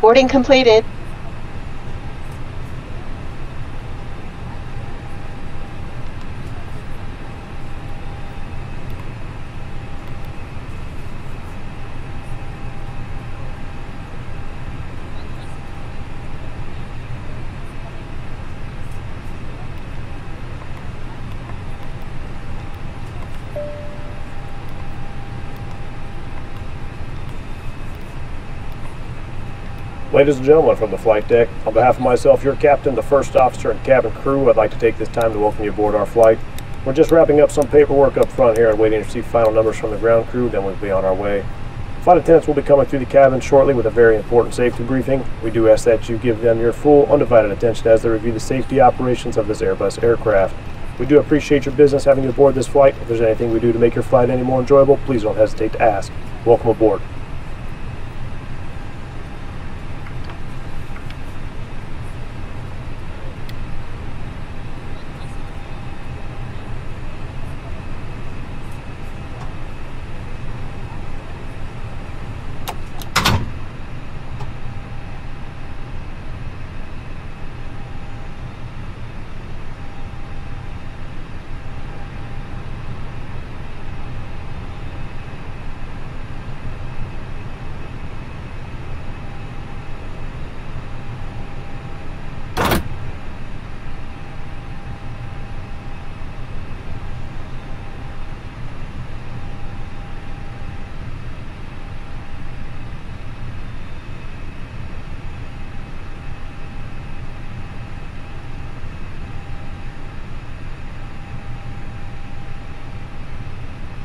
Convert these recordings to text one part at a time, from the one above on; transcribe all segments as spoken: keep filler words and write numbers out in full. Boarding completed. Ladies and gentlemen, from the flight deck, on behalf of myself, your captain, the first officer, and cabin crew, I'd like to take this time to welcome you aboard our flight. We're just wrapping up some paperwork up front here and waiting to receive final numbers from the ground crew, then we'll be on our way. Flight attendants will be coming through the cabin shortly with a very important safety briefing. We do ask that you give them your full, undivided attention as they review the safety operations of this Airbus aircraft. We do appreciate your business having you aboard this flight. If there's anything we do to make your flight any more enjoyable, please don't hesitate to ask. Welcome aboard.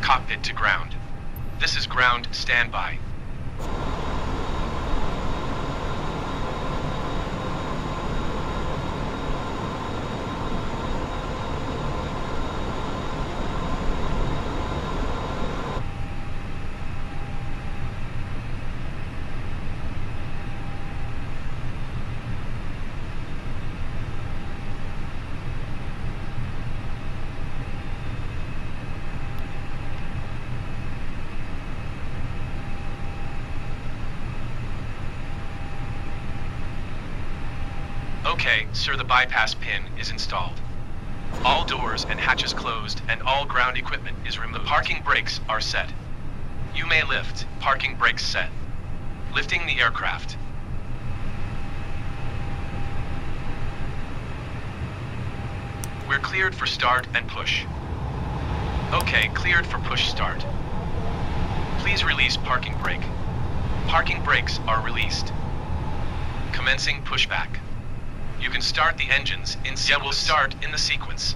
Cockpit to ground. This is ground standby. Okay, sir, the bypass pin is installed. All doors and hatches closed and all ground equipment is removed. Parking brakes are set. You may lift. Parking brakes set. Lifting the aircraft. We're cleared for start and push. Okay, cleared for push start. Please release parking brake. Parking brakes are released. Commencing pushback. You can start the engines in sequence. Yeah, we'll start in the sequence.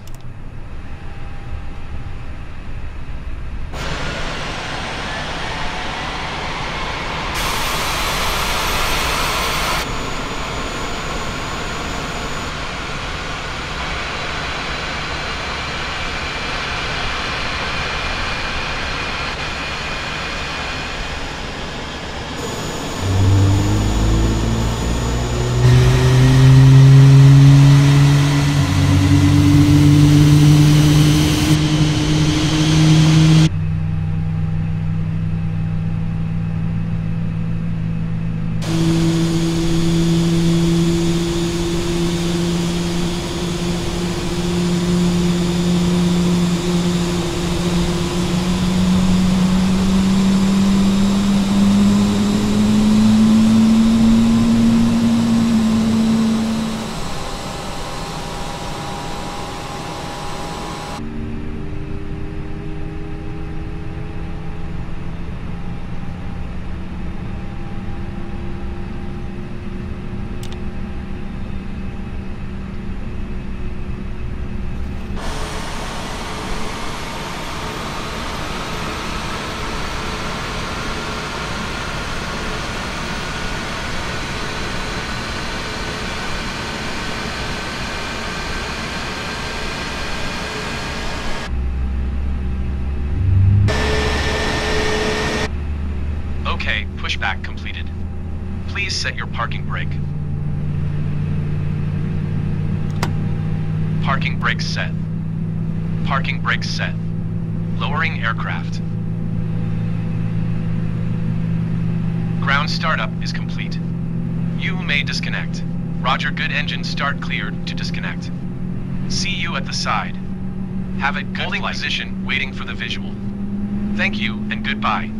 Pushback completed. Please set your parking brake. Parking brakes set. Parking brakes set. Lowering aircraft. Ground startup is complete. You may disconnect. Roger, good. Engine start cleared to disconnect. See you at the side. Have a good holding position waiting for the visual. Thank you and goodbye.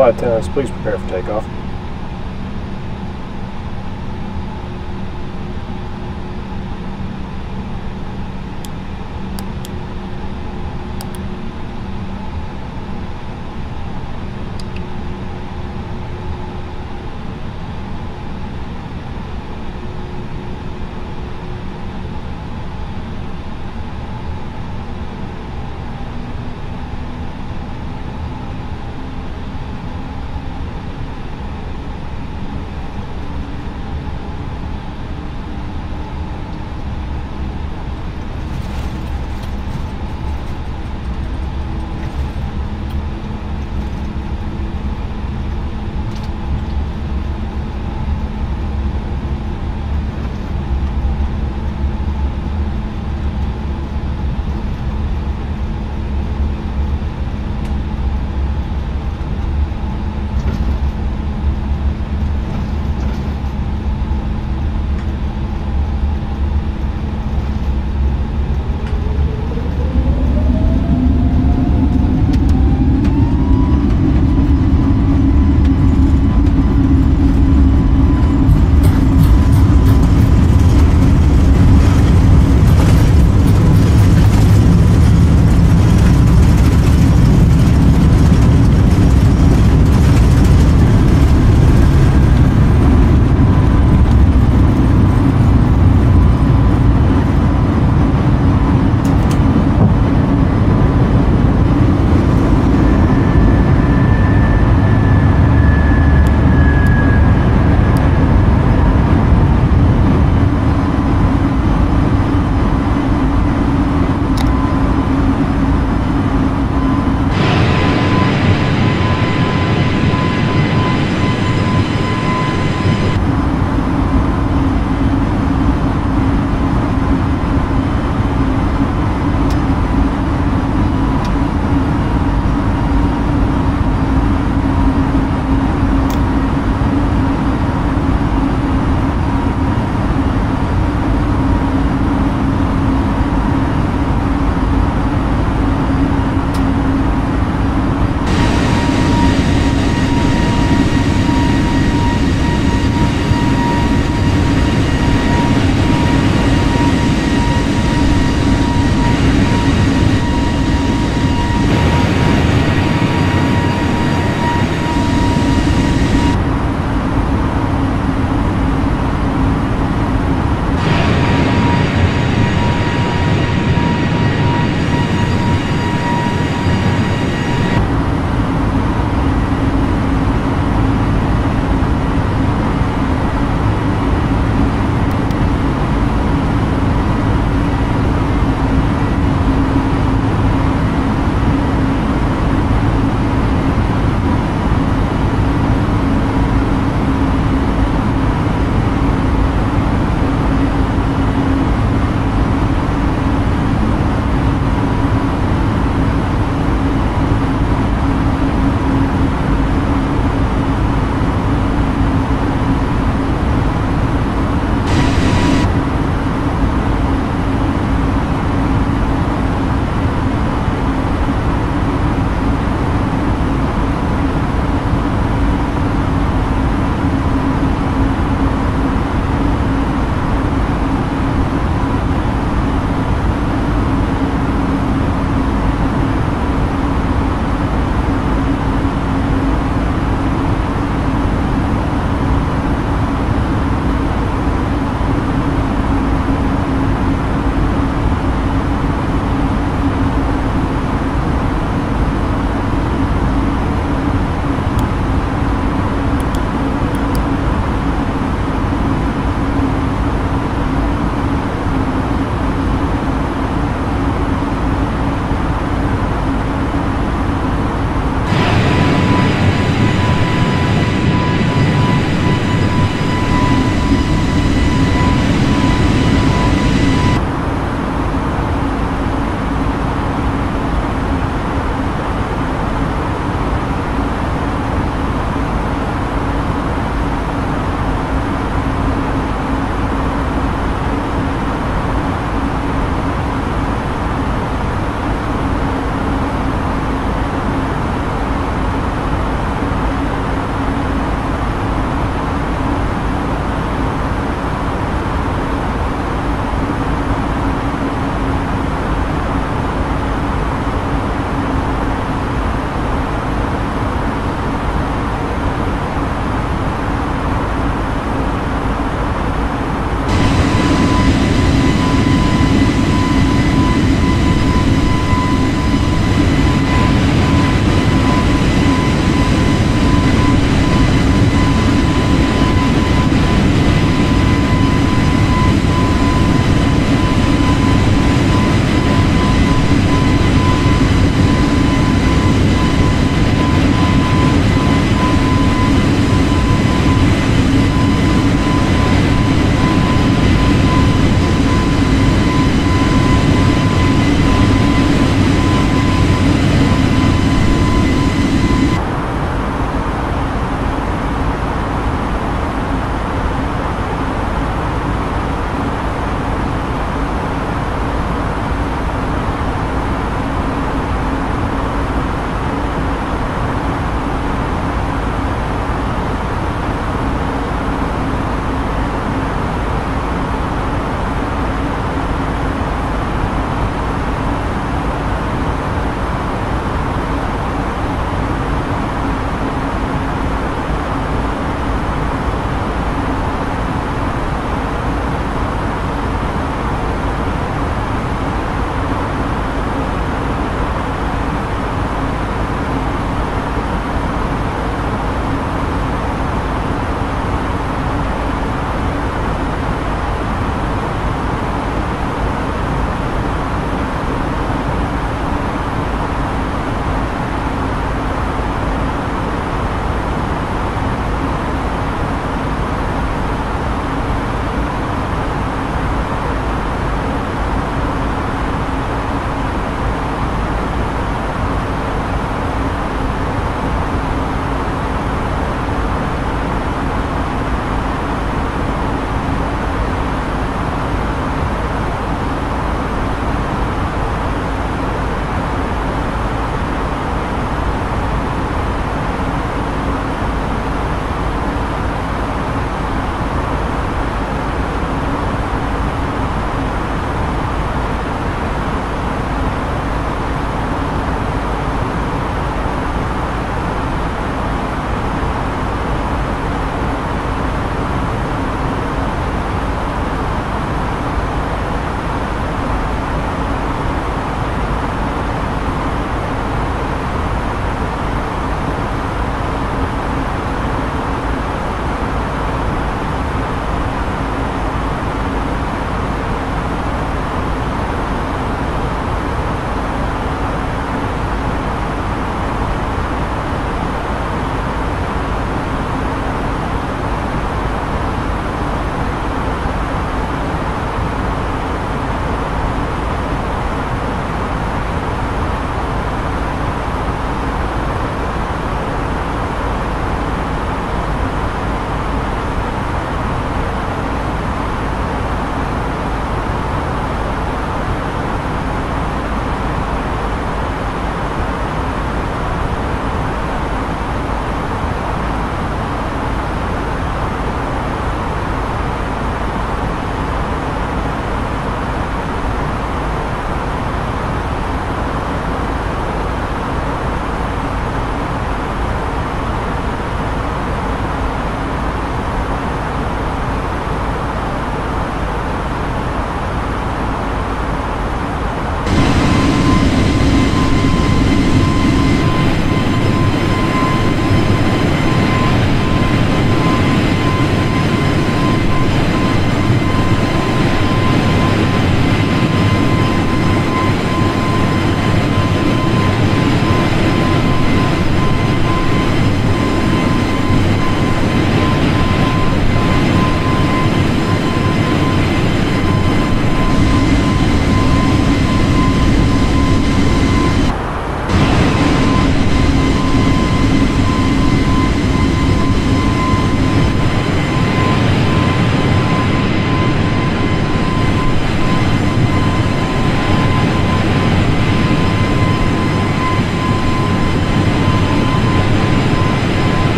Flight attendants, please prepare for takeoff.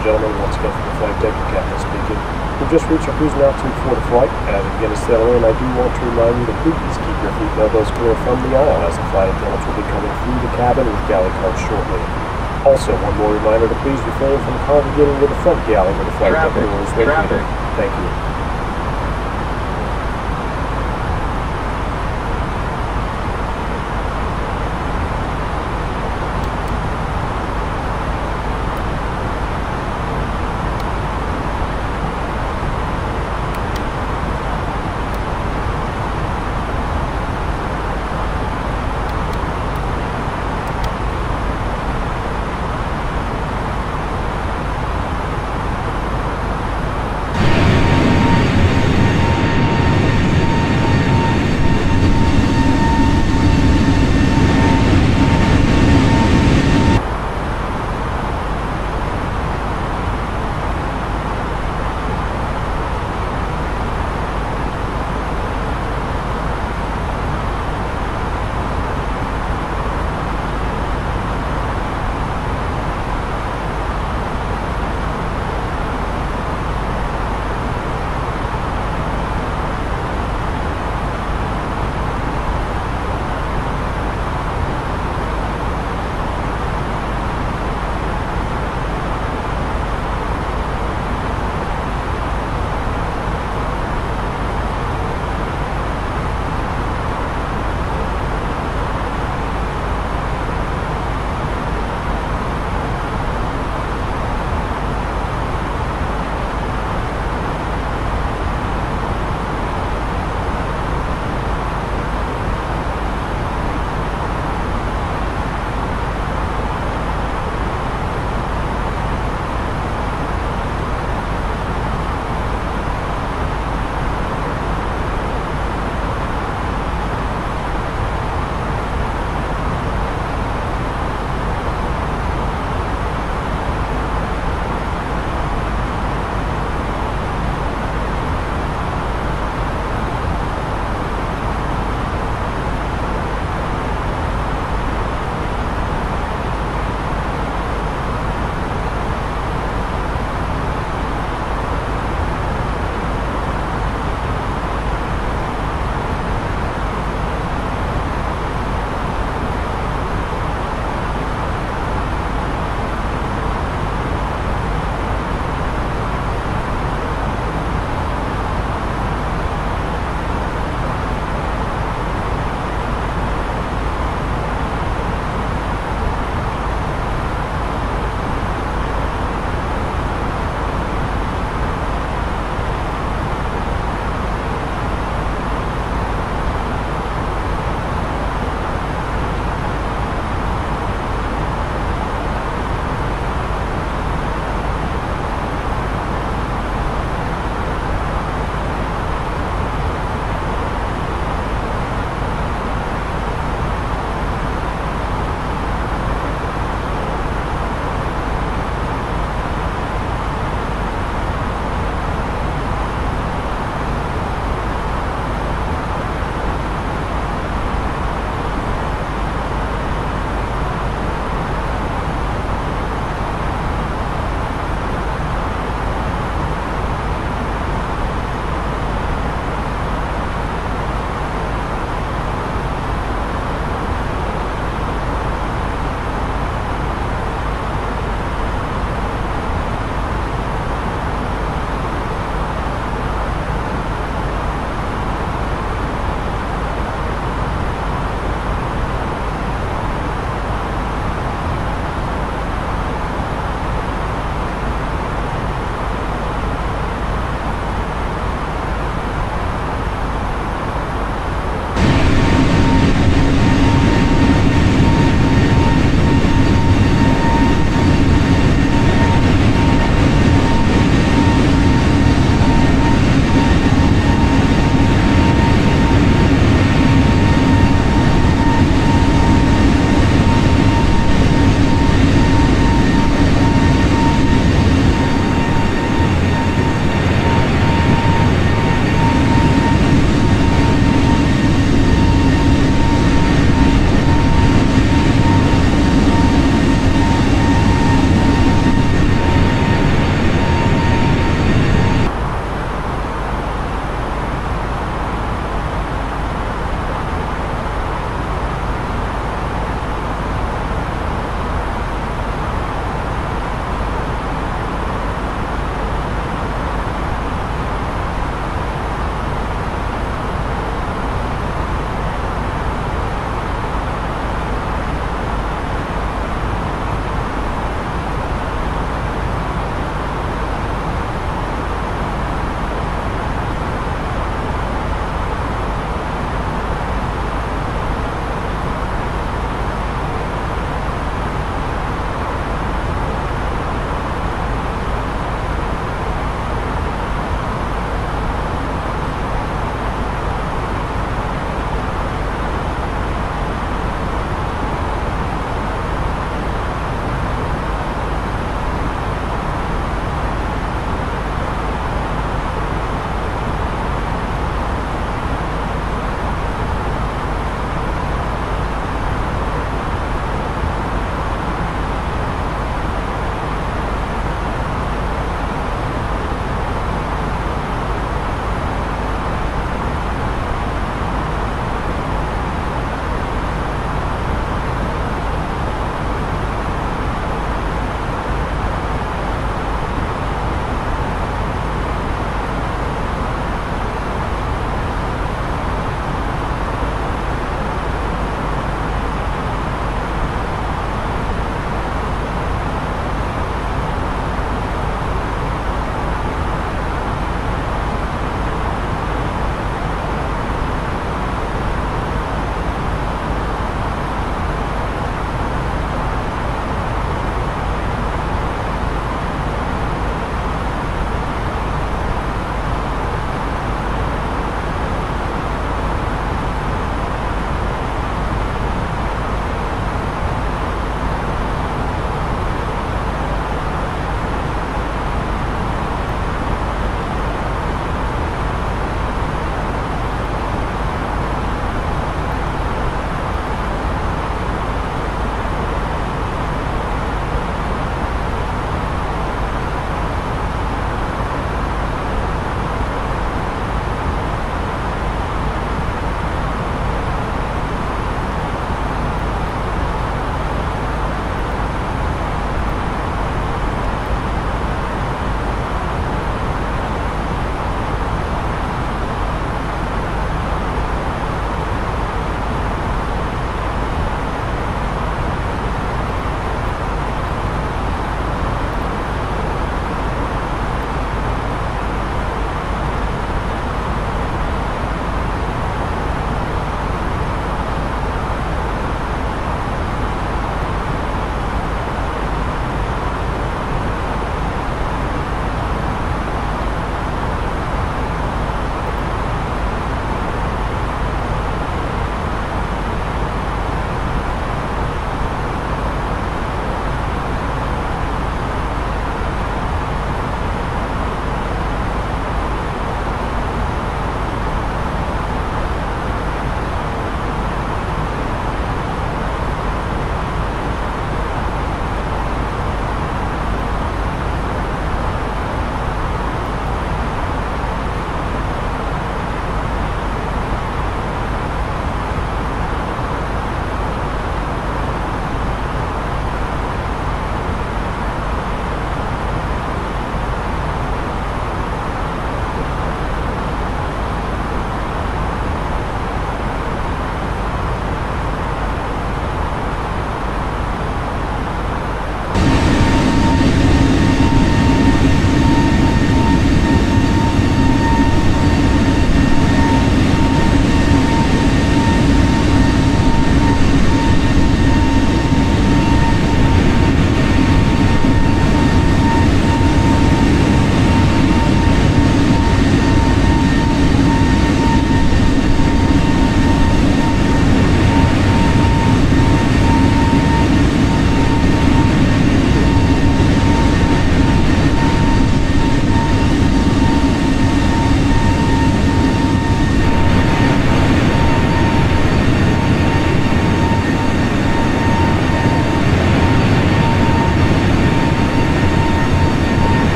Gentlemen, once again from the flight deck, and Captain speaking. We've just reached our cruising altitude for the flight, and again to settle in, I do want to remind you to please keep your feet and elbows clear from the aisle as the flight attendants will be coming through the cabin with galley cards shortly. Also, one more reminder to please refrain from congregating near the front galley where the flight deck crew is waiting for you. Thank you.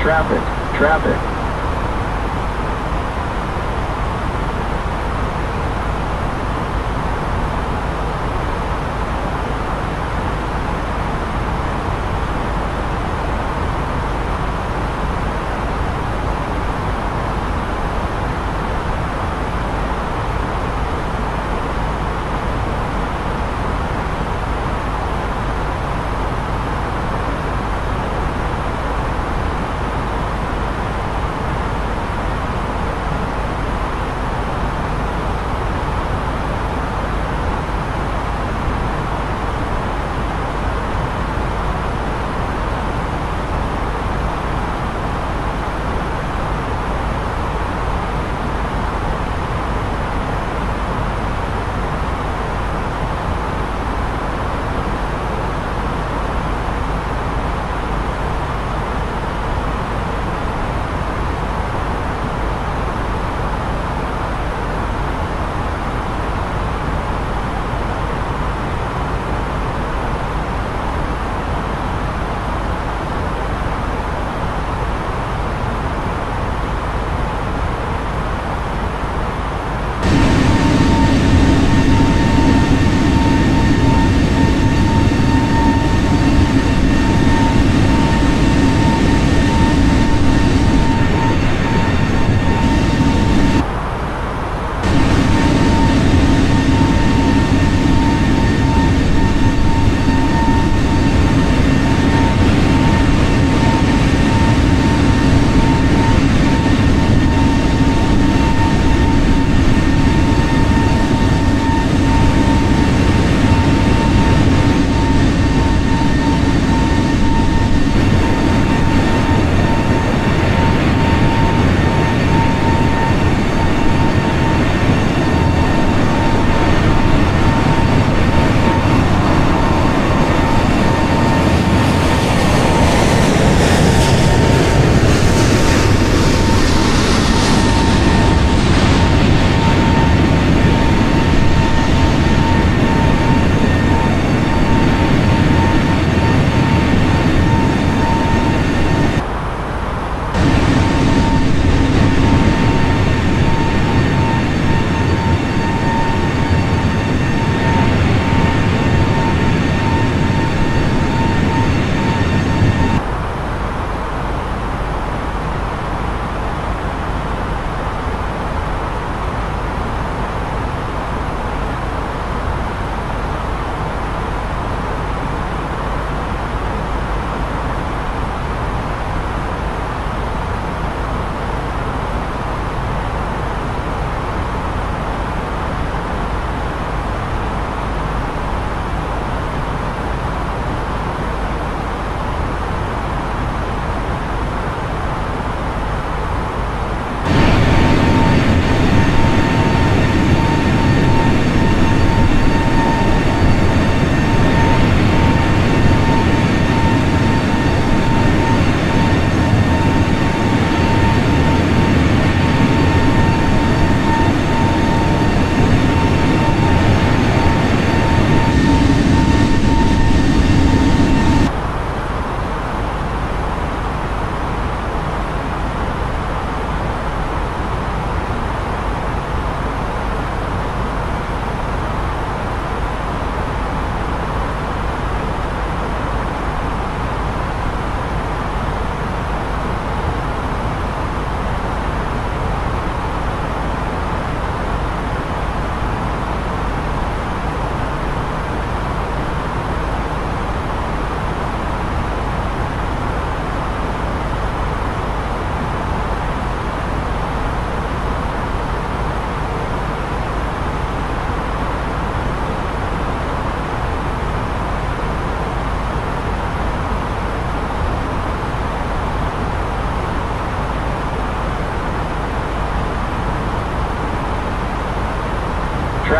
Traffic, traffic.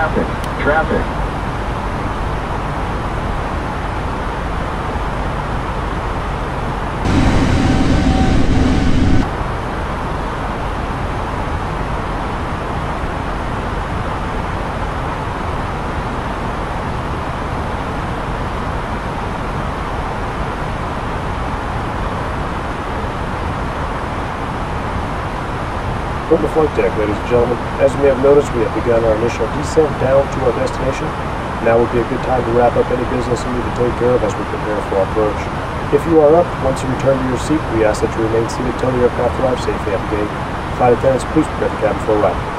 Traffic, traffic. From the flight deck, ladies and gentlemen, as you may have noticed, we have begun our initial descent down to our destination. Now would be a good time to wrap up any business you need to take care of as we prepare for our approach. If you are up, once you return to your seat, we ask that you remain seated until the aircraft arrives safely at the gate. Flight attendants, please prepare the cabin for a ride.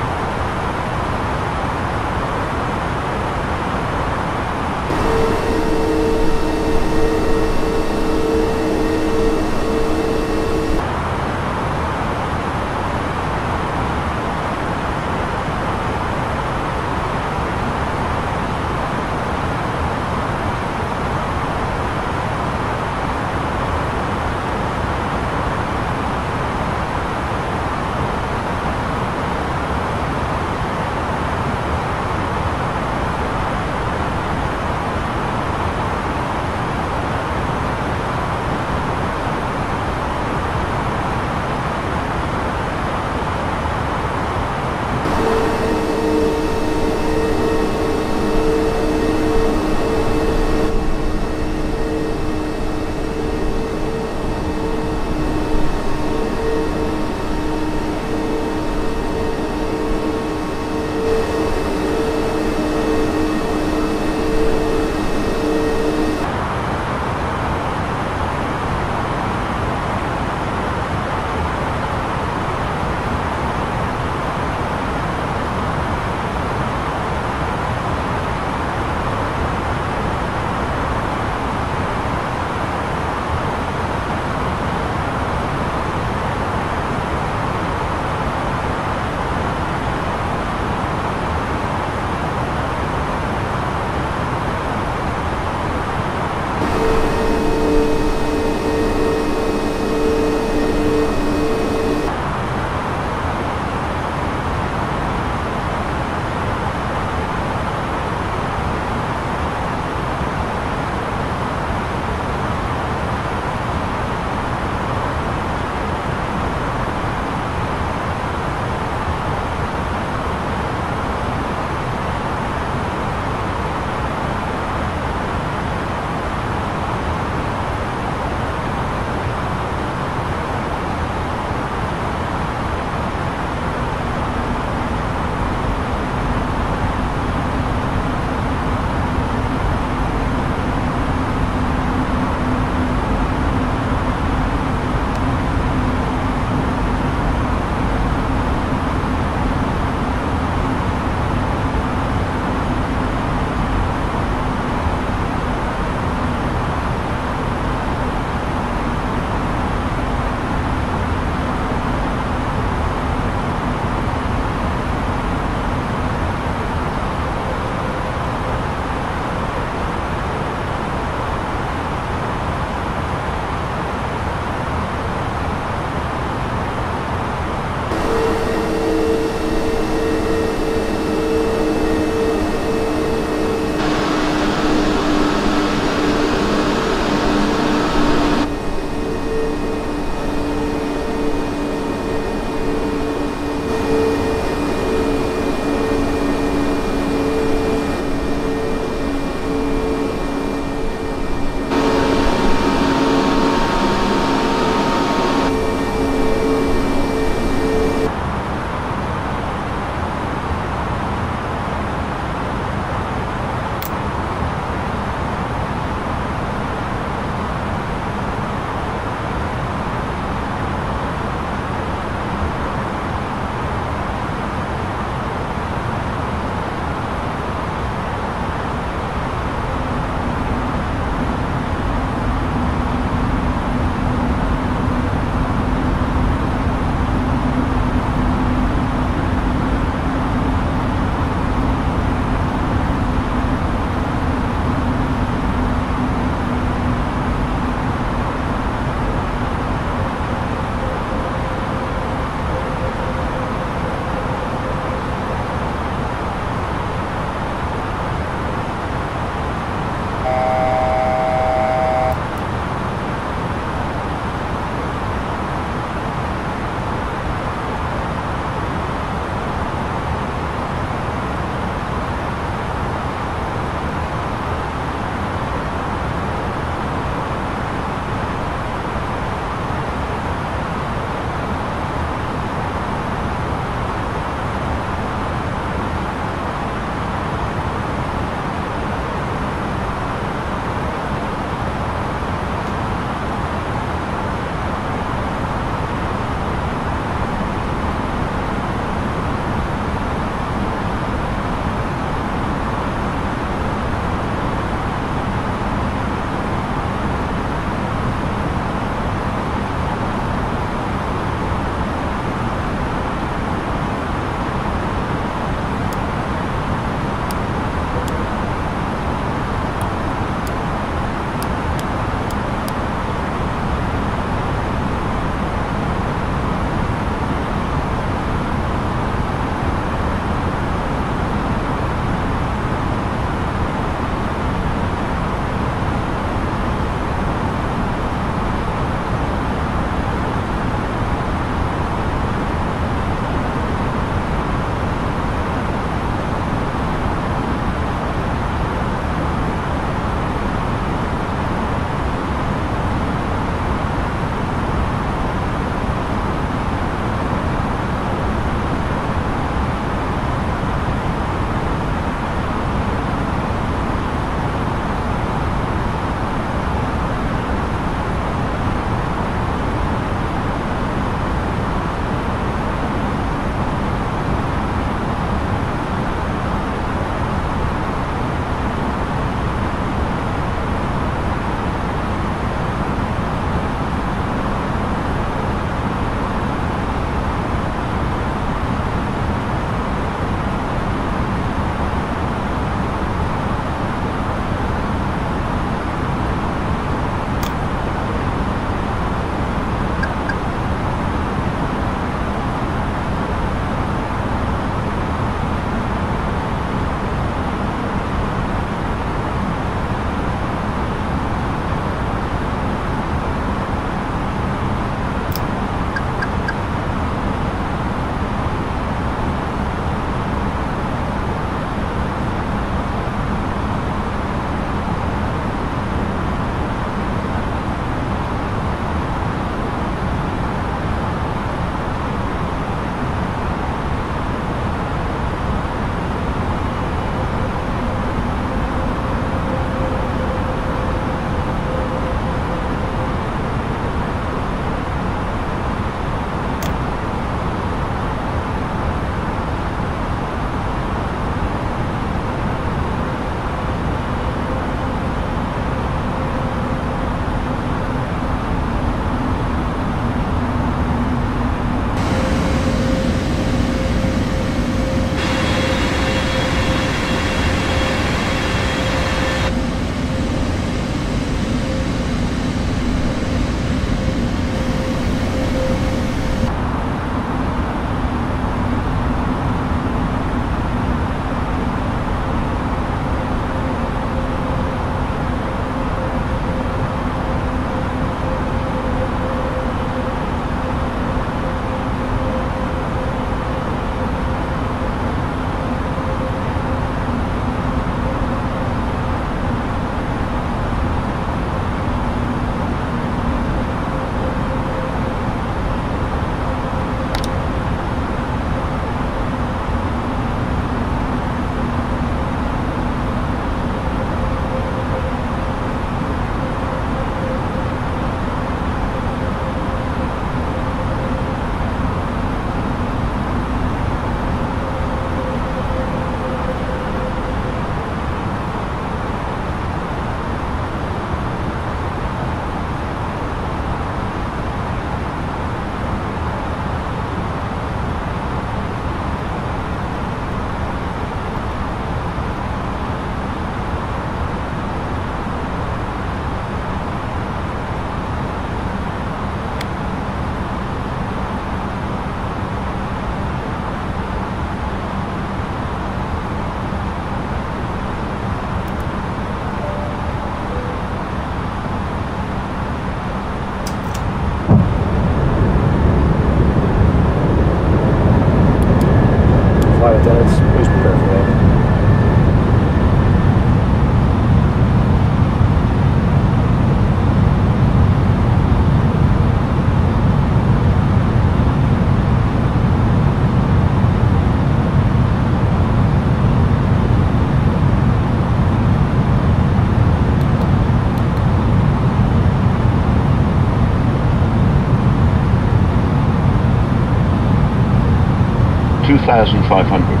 two thousand five hundred.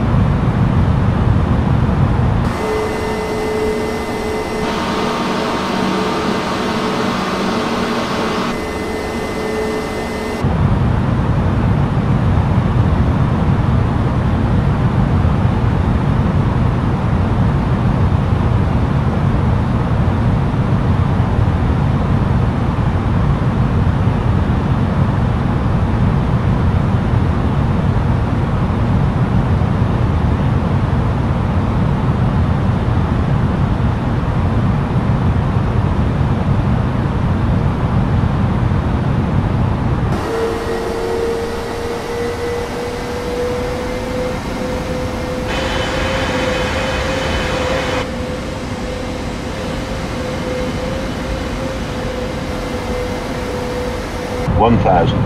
one thousand. one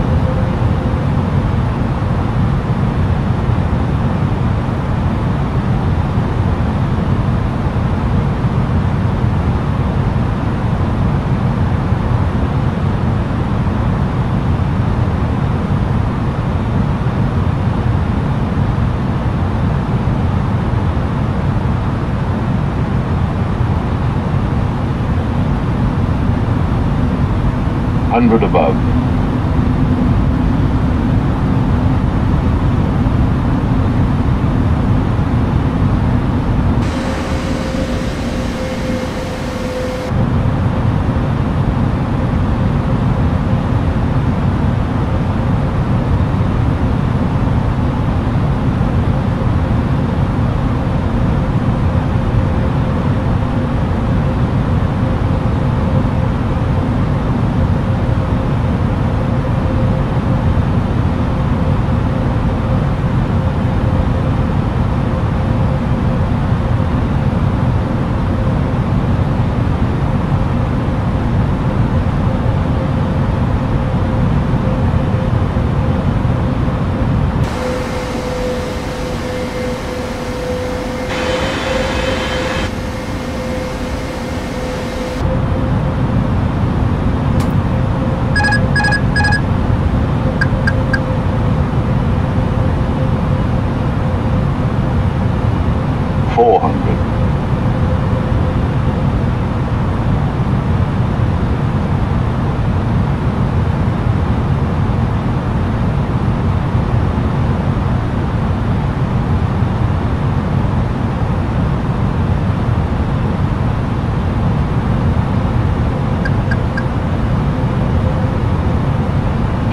hundred above.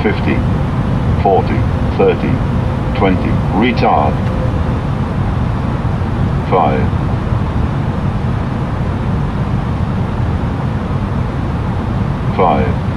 fifty, forty, thirty, twenty, retard, five. five.